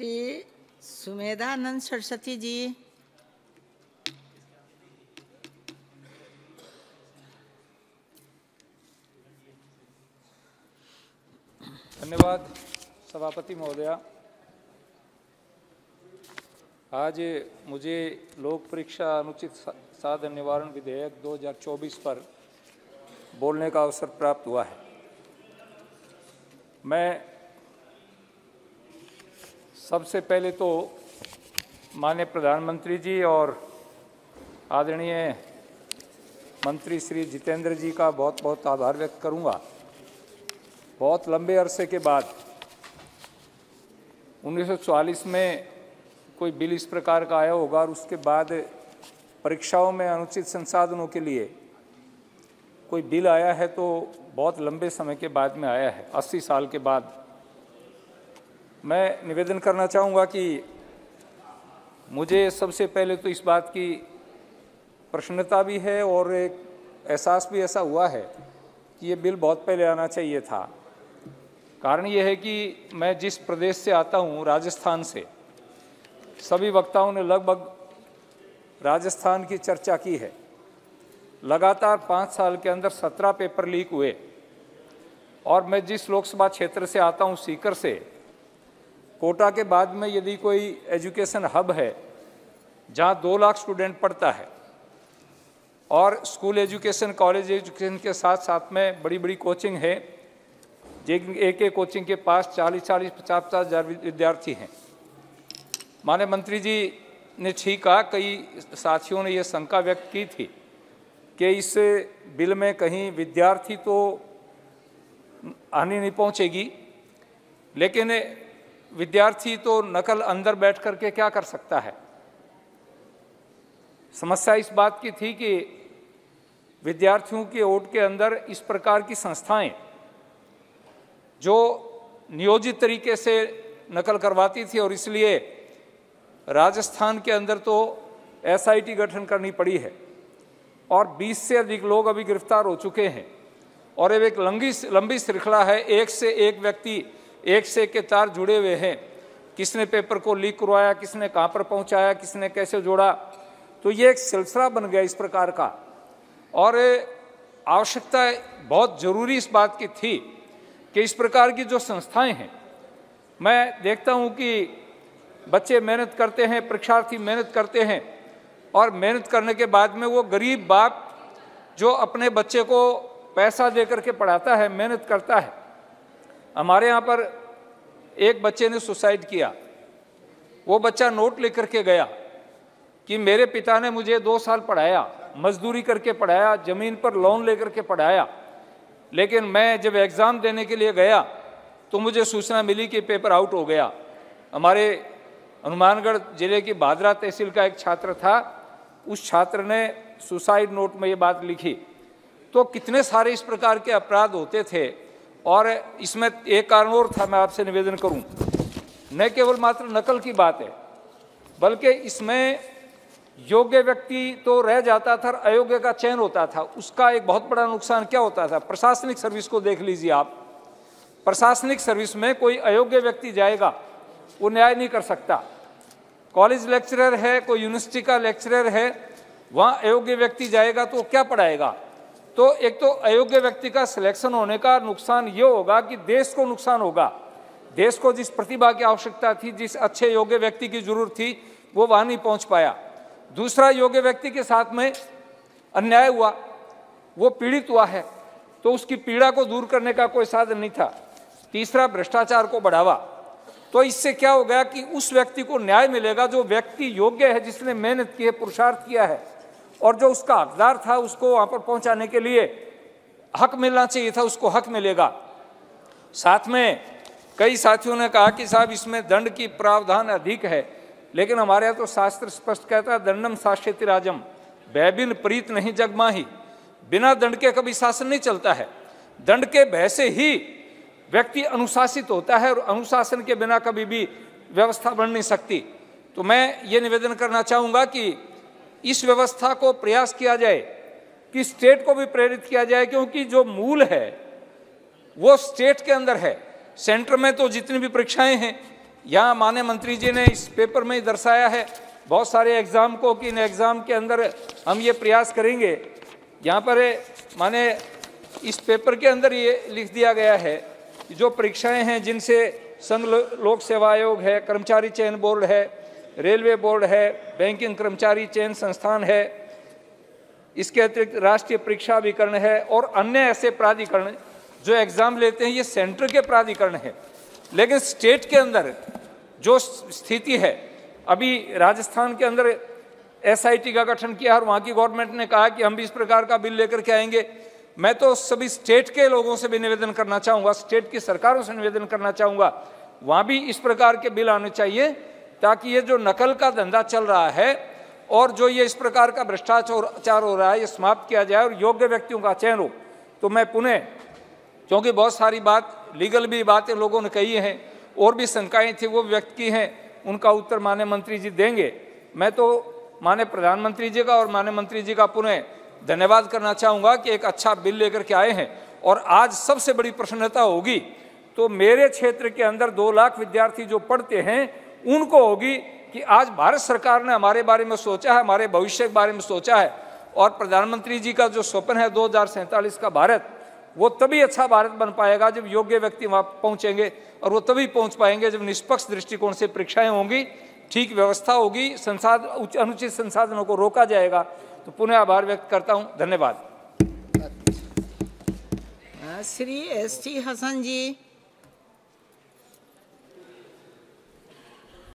श्री सुमेधानंद सरस्वती जी, धन्यवाद सभापति महोदया। आज मुझे लोक परीक्षा अनुचित साधन निवारण विधेयक 2024 पर बोलने का अवसर प्राप्त हुआ है। मैं सबसे पहले तो माननीय प्रधानमंत्री जी और आदरणीय मंत्री श्री जितेंद्र जी का बहुत बहुत आभार व्यक्त करूंगा। बहुत लंबे अरसे के बाद 1944 में कोई बिल इस प्रकार का आया होगा और उसके बाद परीक्षाओं में अनुचित संसाधनों के लिए कोई बिल आया है तो बहुत लंबे समय के बाद में आया है, 80 साल के बाद। मैं निवेदन करना चाहूँगा कि मुझे सबसे पहले तो इस बात की प्रसन्नता भी है और एक एहसास भी ऐसा हुआ है कि ये बिल बहुत पहले आना चाहिए था। कारण यह है कि मैं जिस प्रदेश से आता हूँ, राजस्थान से, सभी वक्ताओं ने लगभग राजस्थान की चर्चा की है। लगातार 5 साल के अंदर 17 पेपर लीक हुए। और मैं जिस लोकसभा क्षेत्र से आता हूँ, सीकर से, कोटा के बाद में यदि कोई एजुकेशन हब है जहाँ 2 लाख स्टूडेंट पढ़ता है और स्कूल एजुकेशन, कॉलेज एजुकेशन के साथ साथ में बड़ी बड़ी कोचिंग है, जिन एक एक कोचिंग के पास 40-40, 50-50 हज़ार विद्यार्थी हैं। माननीय मंत्री जी ने ठीक कहा, कई साथियों ने यह शंका व्यक्त की थी कि इस बिल में कहीं विद्यार्थी तो हानि नहीं पहुंचेगी, लेकिन विद्यार्थी तो नकल अंदर बैठ कर के क्या कर सकता है। समस्या इस बात की थी कि विद्यार्थियों के ओट के अंदर इस प्रकार की संस्थाएं जो नियोजित तरीके से नकल करवाती थी, और इसलिए राजस्थान के अंदर तो एसआईटी गठन करनी पड़ी है और 20 से अधिक लोग अभी गिरफ्तार हो चुके हैं। और अब एक लंबी श्रृंखला है, एक से एक व्यक्ति के तार जुड़े हुए हैं। किसने पेपर को लीक करवाया, किसने कहाँ पर पहुँचाया, किसने कैसे जोड़ा, तो ये एक सिलसिला बन गया इस प्रकार का। और आवश्यकता बहुत ज़रूरी इस बात की थी कि इस प्रकार की जो संस्थाएं हैं, मैं देखता हूं कि बच्चे मेहनत करते हैं, परीक्षार्थी मेहनत करते हैं, और मेहनत करने के बाद में वो गरीब बाप जो अपने बच्चे को पैसा दे करके पढ़ाता है, मेहनत करता है। हमारे यहाँ पर एक बच्चे ने सुसाइड किया। वो बच्चा नोट लेकर के गया कि मेरे पिता ने मुझे 2 साल पढ़ाया, मजदूरी करके पढ़ाया, ज़मीन पर लोन लेकर के पढ़ाया, लेकिन मैं जब एग्ज़ाम देने के लिए गया तो मुझे सूचना मिली कि पेपर आउट हो गया। हमारे हनुमानगढ़ जिले की बादरा तहसील का एक छात्र था, उस छात्र ने सुसाइड नोट में ये बात लिखी। तो कितने सारे इस प्रकार के अपराध होते थे। और इसमें एक कारण और था, मैं आपसे निवेदन करूँ, न केवल मात्र नकल की बात है, बल्कि इसमें योग्य व्यक्ति तो रह जाता था, अयोग्य का चयन होता था। उसका एक बहुत बड़ा नुकसान क्या होता था, प्रशासनिक सर्विस को देख लीजिए आप। प्रशासनिक सर्विस में कोई अयोग्य व्यक्ति जाएगा, वो न्याय नहीं कर सकता। कॉलेज लेक्चरर है, कोई यूनिवर्सिटी का लेक्चरर है, वहाँ अयोग्य व्यक्ति जाएगा तो क्या पढ़ाएगा। तो एक तो अयोग्य व्यक्ति का सिलेक्शन होने का नुकसान ये होगा कि देश को नुकसान होगा। देश को जिस प्रतिभा की आवश्यकता थी, जिस अच्छे योग्य व्यक्ति की जरूरत थी, वो वहाँ नहीं पहुँच पाया। दूसरा, योग्य व्यक्ति के साथ में अन्याय हुआ, वो पीड़ित हुआ है, तो उसकी पीड़ा को दूर करने का कोई साधन नहीं था। तीसरा, भ्रष्टाचार को बढ़ावा। तो इससे क्या हो गया कि उस व्यक्ति को न्याय मिलेगा जो व्यक्ति योग्य है, जिसने मेहनत की है, पुरुषार्थ किया है, और जो उसका हकदार था उसको वहाँ पर पहुँचाने के लिए हक मिलना चाहिए था, उसको हक मिलेगा। साथ में कई साथियों ने कहा कि साहब इसमें दंड की प्रावधान अधिक है, लेकिन हमारे यहाँ तो शास्त्र स्पष्ट कहता है, दंडम शास्यति राजम भयबिन प्रीत नहीं जगमाही। बिना दंड के कभी शासन नहीं चलता है। दंड के भय से ही व्यक्ति अनुशासित होता है, और अनुशासन के बिना कभी भी व्यवस्था बन नहीं सकती। तो मैं ये निवेदन करना चाहूँगा कि इस व्यवस्था को प्रयास किया जाए कि स्टेट को भी प्रेरित किया जाए, क्योंकि जो मूल है वो स्टेट के अंदर है। सेंटर में तो जितनी भी परीक्षाएँ हैं यहाँ माननीय मंत्री जी ने इस पेपर में दर्शाया है बहुत सारे एग्ज़ाम को कि इन एग्ज़ाम के अंदर हम ये प्रयास करेंगे। यहाँ पर माने इस पेपर के अंदर ये लिख दिया गया है कि जो परीक्षाएं हैं जिनसे संघ लोक सेवा आयोग है, कर्मचारी चयन बोर्ड है, रेलवे बोर्ड है, बैंकिंग कर्मचारी चयन संस्थान है, इसके अतिरिक्त राष्ट्रीय परीक्षा अभिकरण है और अन्य ऐसे प्राधिकरण जो एग्ज़ाम लेते हैं, ये सेंटर के प्राधिकरण हैं। लेकिन स्टेट के अंदर जो स्थिति है, अभी राजस्थान के अंदर एसआईटी का गठन किया और वहाँ की गवर्नमेंट ने कहा कि हम भी इस प्रकार का बिल लेकर के आएंगे। मैं तो सभी स्टेट के लोगों से भी निवेदन करना चाहूँगा, स्टेट की सरकारों से निवेदन करना चाहूँगा, वहाँ भी इस प्रकार के बिल आने चाहिए ताकि ये जो नकल का धंधा चल रहा है और जो ये इस प्रकार का भ्रष्टाचार हो रहा है, ये समाप्त किया जाए और योग्य व्यक्तियों का चयन हो। तो मैं पुनः, क्योंकि बहुत सारी बात लीगल भी बातें लोगों ने कही हैं और भी शंकाएँ थी वो व्यक्त की हैं, उनका उत्तर माननीय मंत्री जी देंगे। मैं तो माननीय प्रधानमंत्री जी का और माननीय मंत्री जी का पुनः धन्यवाद करना चाहूँगा कि एक अच्छा बिल लेकर के आए हैं। और आज सबसे बड़ी प्रसन्नता होगी तो मेरे क्षेत्र के अंदर 2 लाख विद्यार्थी जो पढ़ते हैं उनको होगी कि आज भारत सरकार ने हमारे बारे में सोचा है, हमारे भविष्य के बारे में सोचा है। और प्रधानमंत्री जी का जो स्वप्न है 2047 का भारत, वो तभी अच्छा भारत बन पाएगा जब योग्य व्यक्ति वहाँ पहुँचेंगे और वो तभी पहुँच पाएंगे जब निष्पक्ष दृष्टिकोण से परीक्षाएँ होंगी, ठीक व्यवस्था होगी, अनुचित संसाधनों को रोका जाएगा। तो पुनः आभार व्यक्त करता हूँ, धन्यवाद। श्री एस टी हसन जी।